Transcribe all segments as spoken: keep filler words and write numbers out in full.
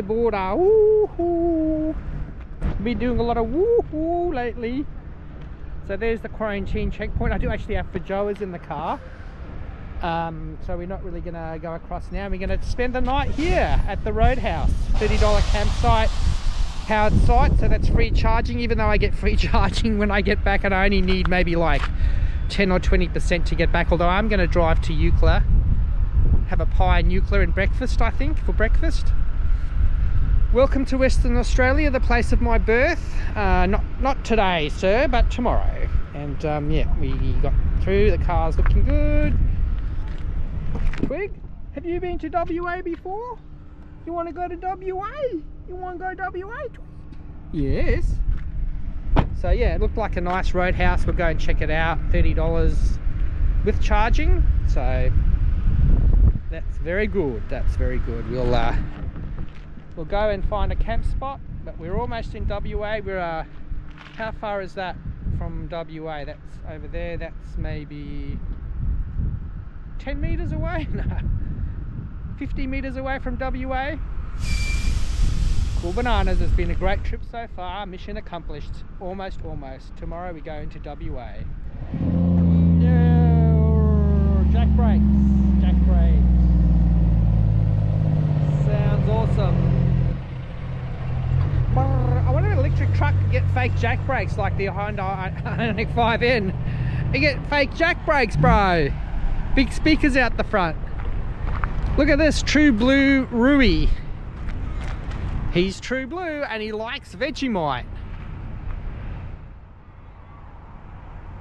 Hyundai Border. Woohoo! Been doing a lot of woohoo lately. So there's the quarantine checkpoint. I do actually have fajoas in the car. Um, so we're not really going to go across now. We're going to spend the night here at the Roadhouse. thirty dollar campsite, powered site. So that's free charging, even though I get free charging when I get back. And I only need maybe like ten or twenty percent to get back. Although I'm going to drive to Eucla, have a pie and Eucla and breakfast, I think, for breakfast. Welcome to Western Australia, the place of my birth. Uh, not not today, sir, but tomorrow. And um, yeah, we got through. The car's looking good. Twig, have you been to W A before? You want to go to W A? You want to go to W A? Yes. So yeah, it looked like a nice roadhouse. We'll go and check it out. thirty dollars with charging. So that's very good. That's very good. We'll. Uh, We'll go and find a camp spot, but we're almost in W A. We're, uh, how far is that from W A? That's over there, that's maybe ten meters away? No, fifty meters away from W A. Cool bananas, it's been a great trip so far. Mission accomplished, almost, almost. Tomorrow we go into W A. Yeah, jack brakes, jack brakes. Sounds awesome. I want an electric truck to get fake jack brakes like the Hyundai IONIQ five N. You get fake jack brakes, bro. Big speakers out the front. Look at this, True Blue Rui. He's True Blue and he likes Vegemite.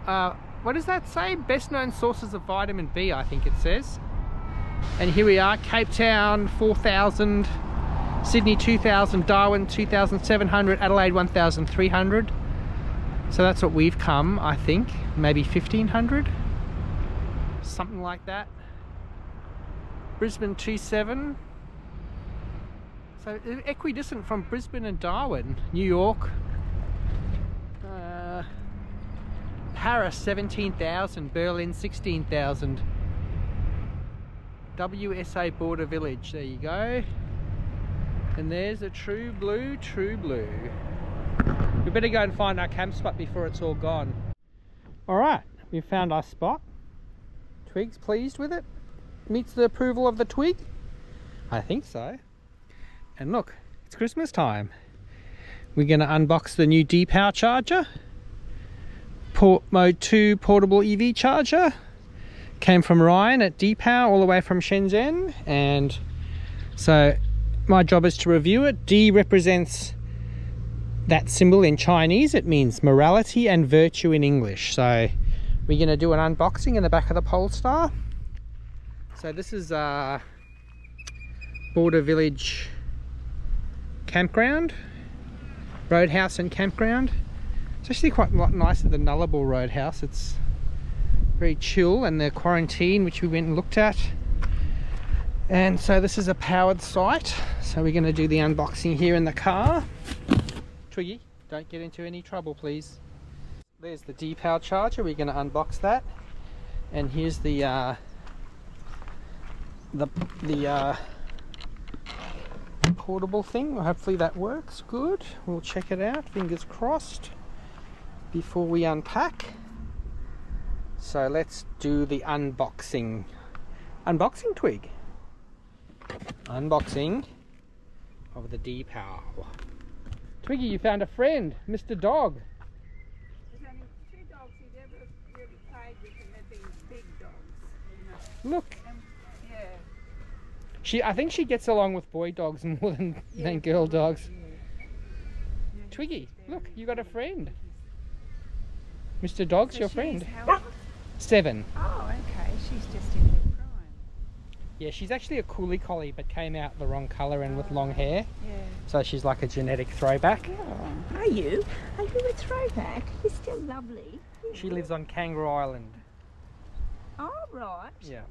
Uh, what does that say? Best known sources of vitamin B, I think it says. And here we are, Cape Town, four thousand. Sydney two thousand, Darwin two thousand seven hundred, Adelaide one thousand three hundred. So that's what we've come, I think. Maybe fifteen hundred? Something like that. Brisbane twenty-seven. So equidistant from Brisbane and Darwin. New York. Uh, Paris seventeen thousand, Berlin sixteen thousand. W S A Border Village, there you go. And there's a True Blue, True Blue. We better go and find our camp spot before it's all gone. Alright, we found our spot. Twig's pleased with it. Meets the approval of the Twig? I think so. And look, it's Christmas time. We're going to unbox the new Depow charger. Port Mode two portable E V charger. Came from Ryan at Depow, all the way from Shenzhen. And so my job is to review it. D represents that symbol in Chinese. It means morality and virtue in English. So we're going to do an unboxing in the back of the Polestar. So this is uh, Border Village campground, roadhouse and campground. It's actually quite a lot nicer than Nullarbor Roadhouse. It's very chill, and the quarantine, which we went and looked at. And so this is a powered site, so we're going to do the unboxing here in the car. Twiggy, don't get into any trouble, please. There's the Depow charger. We're going to unbox that, and here's the uh, the the uh, portable thing. Hopefully that works. Good. We'll check it out. Fingers crossed. Before we unpack, so let's do the unboxing. Unboxing, Twig. Unboxing of the Depow. Twiggy, you found a friend, Mister Dog. There's only two dogs who've ever really played with, and they've been big dogs. You know. Look. Um, yeah. She, I think she gets along with boy dogs more than, yeah, than girl dogs. Yeah. No, Twiggy, look, you got a friend. Mister Dog's so your friend. How old? Seven. Oh, okay. She's just in. Yeah, she's actually a coolie collie, but came out the wrong colour and with long hair. Yeah. So she's like a genetic throwback. Yeah. Are you? Are you a throwback? You're still lovely. She lives on Kangaroo Island. Oh, right. Yeah.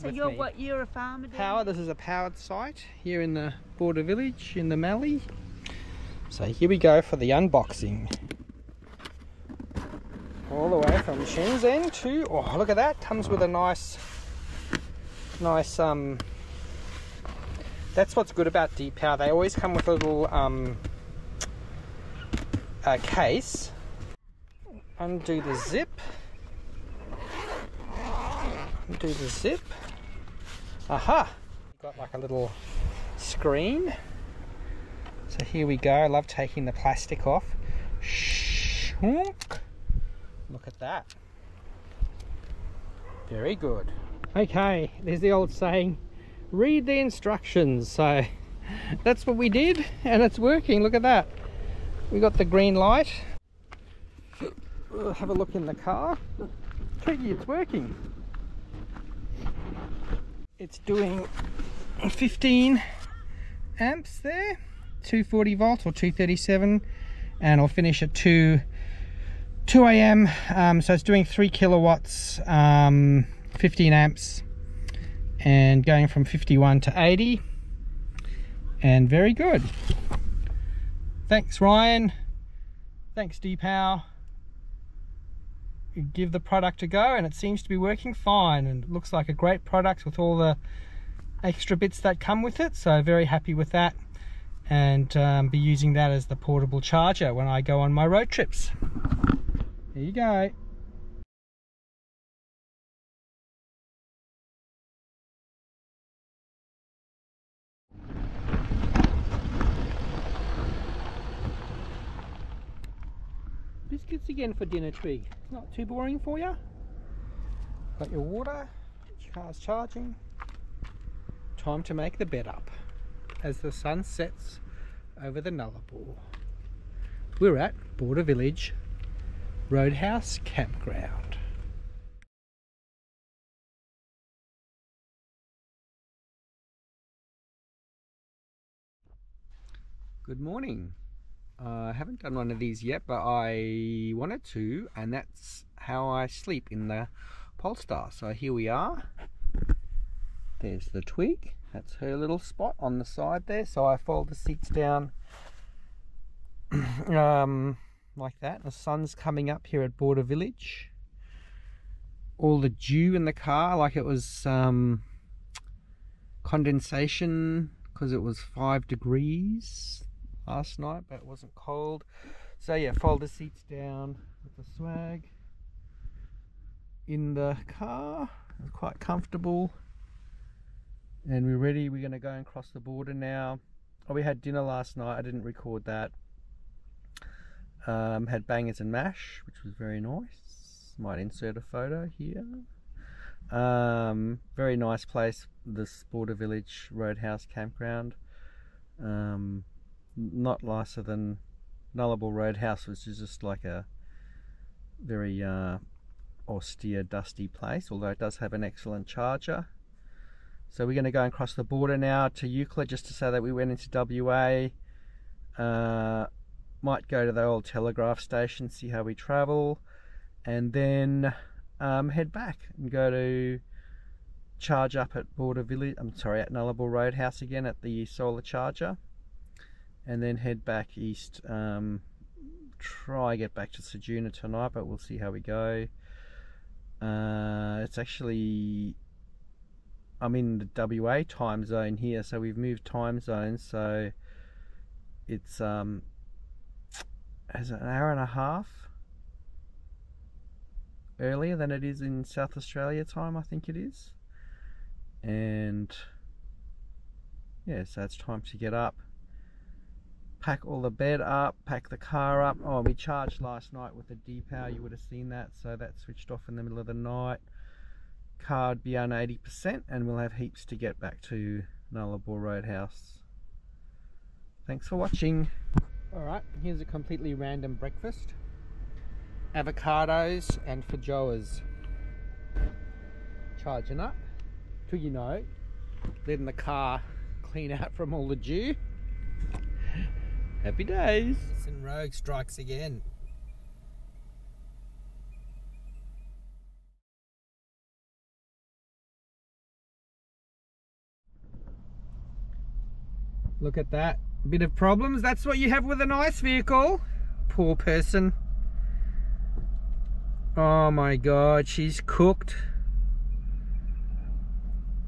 So you're me. What? You're a farmer. Power. This is a powered site here in the Border Village in the Mallee. So here we go for the unboxing. All the way from Shenzhen to. Oh, look at that! Comes with a nice. Nice um, that's what's good about Depow. They always come with a little um, uh, case. Undo the zip. Undo the zip. Aha! Got like a little screen. So here we go. I love taking the plastic off. Shunk. Look at that. Very good. Okay, there's the old saying, read the instructions. So that's what we did, and it's working. Look at that. We got the green light. Have a look in the car. Tricky, it's working. It's doing fifteen amps there, two forty volt or two thirty-seven, and I'll finish at two a m Um, so it's doing three kilowatts, um, fifteen amps, and going from fifty-one to eighty, and very good. Thanks Ryan, thanks Depow. Give the product a go, and it seems to be working fine, and it looks like a great product with all the extra bits that come with it, so very happy with that, and um, be using that as the portable charger when I go on my road trips. There you go. Biscuits again for dinner, Twig. Not too boring for you. Got your water, your car's charging. Time to make the bed up as the sun sets over the Nullarbor. We're at Border Village Roadhouse Campground. Good morning. I uh, haven't done one of these yet, but I wanted to, and that's how I sleep in the Polestar. So here we are. There's the Twig. That's her little spot on the side there. So I fold the seats down um, like that. The sun's coming up here at Border Village. All the dew in the car, like it was um, condensation, because it was five degrees last night, but it wasn't cold. So yeah, fold the seats down with the swag in the car. It's quite comfortable, and we're ready. We're going to go and cross the border now. Oh, we had dinner last night. I didn't record that. Um, had bangers and mash, which was very nice. Might insert a photo here. Um, very nice place, this Border Village Roadhouse Campground. Um, not nicer than Nullarbor Roadhouse, which is just like a very uh, austere, dusty place, although it does have an excellent charger. So we're going to go and cross the border now to Eucla, just to say that we went into W A. Uh, might go to the Old Telegraph Station, see how we travel, and then um, head back and go to charge up at Border Village, I'm sorry, at Nullarbor Roadhouse again at the solar charger, and then head back east. Um, try get back to Sejuna tonight, but we'll see how we go. Uh, it's actually, I'm in the W A time zone here, so we've moved time zones, so it's um, as an hour and a half earlier than it is in South Australia time, I think it is. And yeah, so it's time to get up, pack all the bed up, pack the car up. Oh, we charged last night with the Depow, you would have seen that, so that switched off in the middle of the night. Car would be on eighty percent, and we'll have heaps to get back to Nullarbor Roadhouse. Thanks for watching. Alright, here's a completely random breakfast. Avocados and fajoas. Charging up. Twiggy, you know, letting the car clean out from all the dew. Happy days. And Rogue strikes again. Look at that, bit of problems. That's what you have with a nice vehicle. Poor person. Oh my God, she's cooked.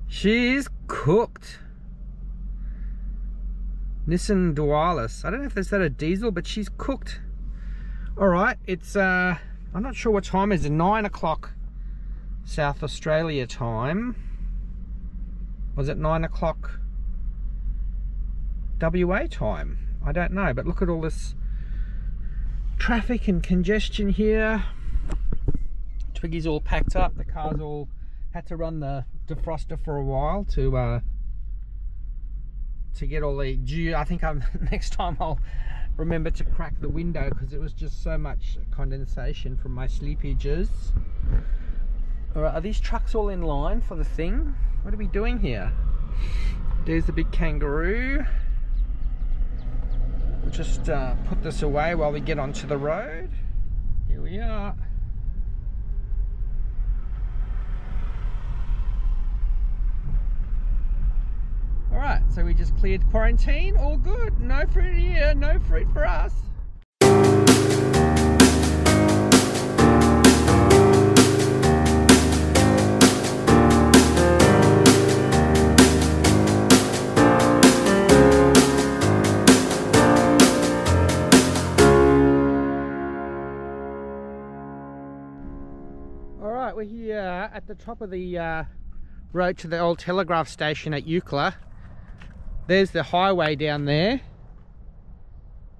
She's cooked. Nissan Dualis. I don't know if that's that a diesel, but she's cooked. All right, it's, uh, I'm not sure what time it is. Nine o'clock South Australia time. Was it nine o'clock W A time? I don't know, but look at all this traffic and congestion here. Twiggy's all packed up. The car's all, had to run the defroster for a while to uh, to get all the dew. I think I'm, next time I'll remember to crack the window because it was just so much condensation from my sleepages. All right, are these trucks all in line for the thing? What are we doing here? There's the big kangaroo. We'll just uh, put this away while we get onto the road. Here we are. All right, so we just cleared quarantine. All good. No fruit here, no fruit for us. We're here at the top of the uh, road to the old telegraph station at Eucla. There's the highway down there,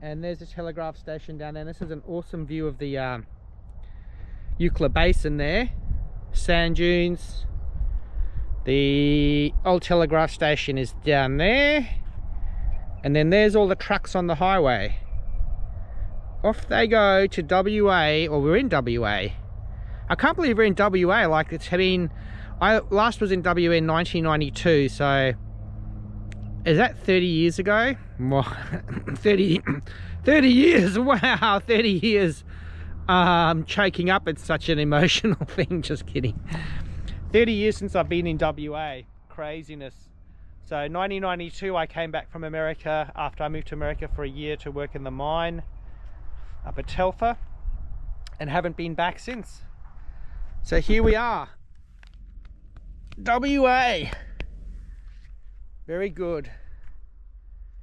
and there's the telegraph station down there. And this is an awesome view of the um, Eucla Basin there, sand dunes. The old telegraph station is down there, and then there's all the trucks on the highway. Off they go to W A, or we're in W A. I can't believe we're in W A, like it's been, I last was in W A in nineteen ninety-two, so is that thirty years ago? Well, thirty, thirty years, wow, thirty years. Um, choking up, it's such an emotional thing, just kidding. thirty years since I've been in W A, craziness. So nineteen ninety-two, I came back from America after I moved to America for a year to work in the mine up at Telfer, and haven't been back since. So here we are, W A, very good.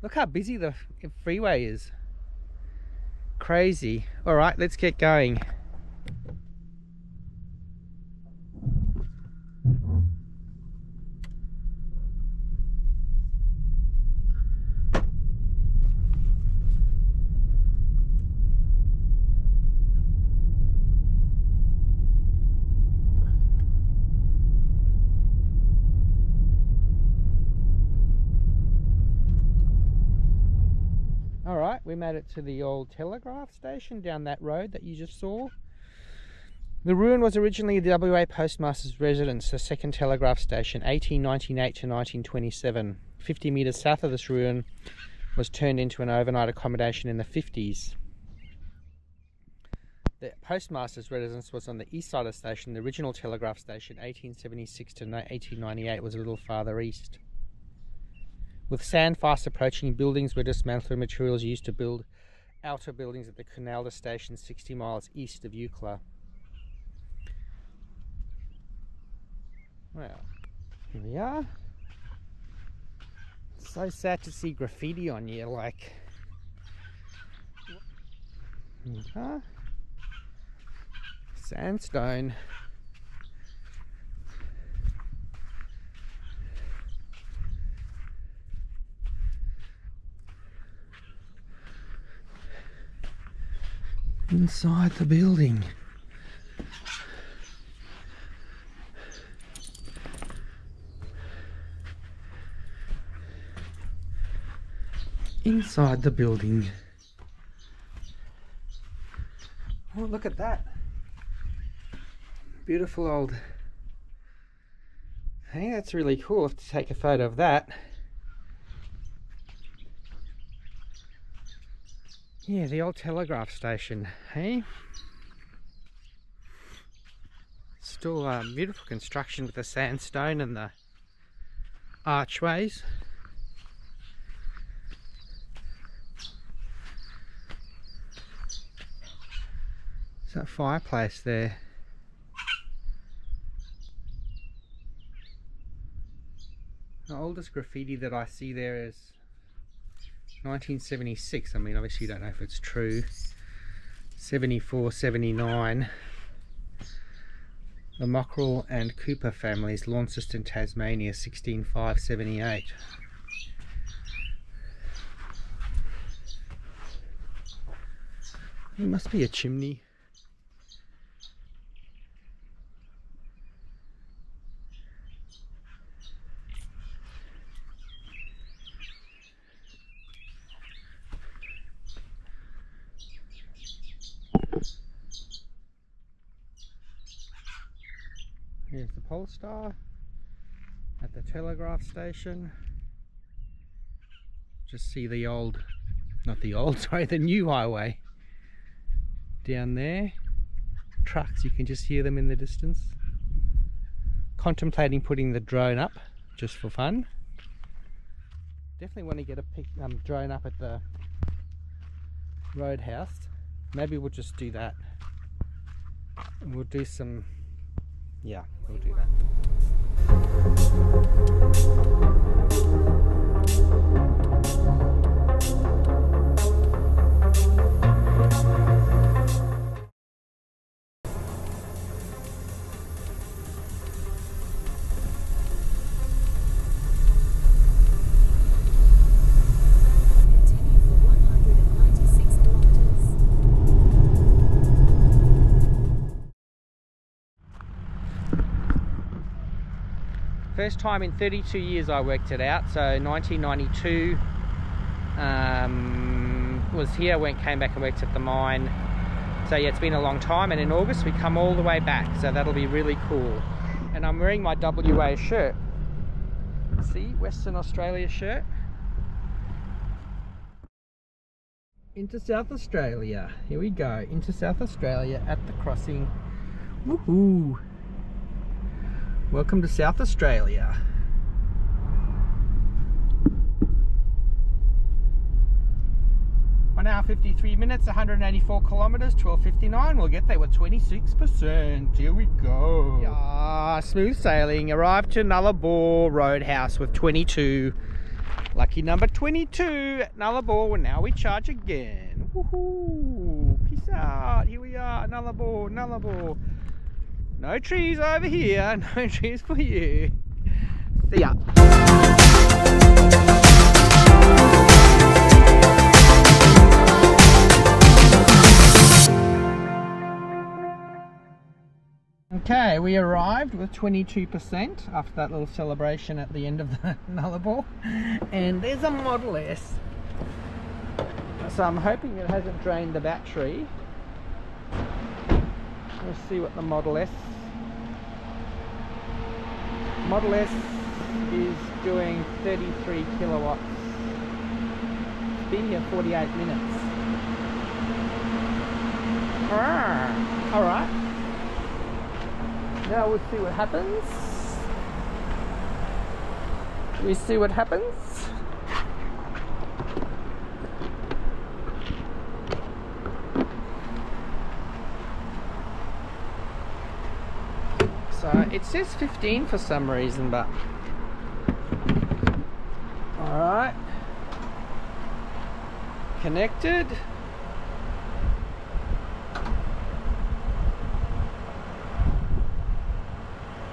Look how busy the freeway is, crazy. All right, let's get going. We made it to the old telegraph station down that road that you just saw. The ruin was originally the W A postmaster's residence, the second telegraph station, eighteen ninety-eight to nineteen twenty-seven. fifty metres south of this ruin was turned into an overnight accommodation in the fifties. The postmaster's residence was on the east side of the station. The original telegraph station, eighteen seventy-six to eighteen ninety-eight, was a little farther east. With sand fast approaching, buildings were dismantled and materials used to build outer buildings at the Canalda station sixty miles east of Eucla. Well, here we are. It's so sad to see graffiti on you, like. Here we are. Sandstone. Inside the building. Inside the building. Oh, look at that. Beautiful old. Hey, that's really cool. I'll have to take a photo of that. Yeah, the old telegraph station, hey? Still uh, beautiful construction with the sandstone and the archways. There's that fireplace there. The oldest graffiti that I see there is nineteen seventy-six, I mean obviously you don't know if it's true. Seventy-four, seventy-nine, the Mockrell and Cooper families, Launceston, Tasmania, sixteen five seventy-eight. There must be a chimney. Here's the Polestar at the Telegraph Station. Just see the old, not the old, sorry, the new highway down there. Trucks, you can just hear them in the distance. Contemplating putting the drone up just for fun. Definitely want to get a pic, um, drone up at the Roadhouse. Maybe we'll just do that. We'll do some, yeah, we'll do that. First time in thirty-two years I worked it out, so nineteen ninety-two um, was here, went, came back and worked at the mine. So yeah, it's been a long time, and in August we come all the way back, so that'll be really cool. And I'm wearing my W A shirt. See, Western Australia shirt. Into South Australia, here we go, into South Australia at the crossing. Woohoo! Welcome to South Australia. one hour fifty-three minutes, one hundred eighty-four kilometres, twelve fifty-nine. We'll get there with twenty-six percent. Here we go. Ah, smooth sailing. Arrived to Nullarbor Roadhouse with twenty-two. Lucky number twenty-two at Nullarbor. Well, now we charge again. Woohoo! Peace out. Here we are. Nullarbor, Nullarbor. No trees over here, no trees for you. See ya. Okay, we arrived with twenty-two percent after that little celebration at the end of the Nullarbor. And there's a Model S. So I'm hoping it hasn't drained the battery. We'll see what the Model S. Model S is doing thirty-three kilowatts. It's been here forty-eight minutes. Ah, all right. Now we'll see what happens. We see what happens. Uh, it says fifteen for some reason, but all right. Connected.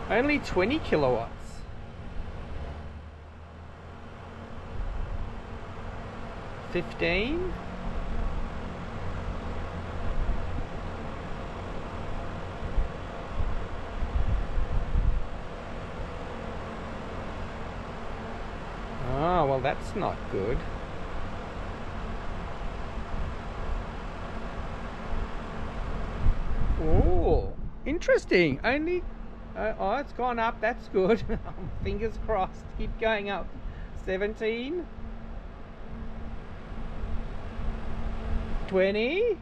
Only twenty kilowatts. fifteen. Well, that's not good. Oh, interesting. Only uh, oh, it's gone up. That's good. Fingers crossed. Keep going up. seventeen, twenty.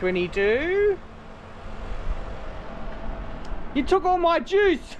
twenty-two. You took all my juice!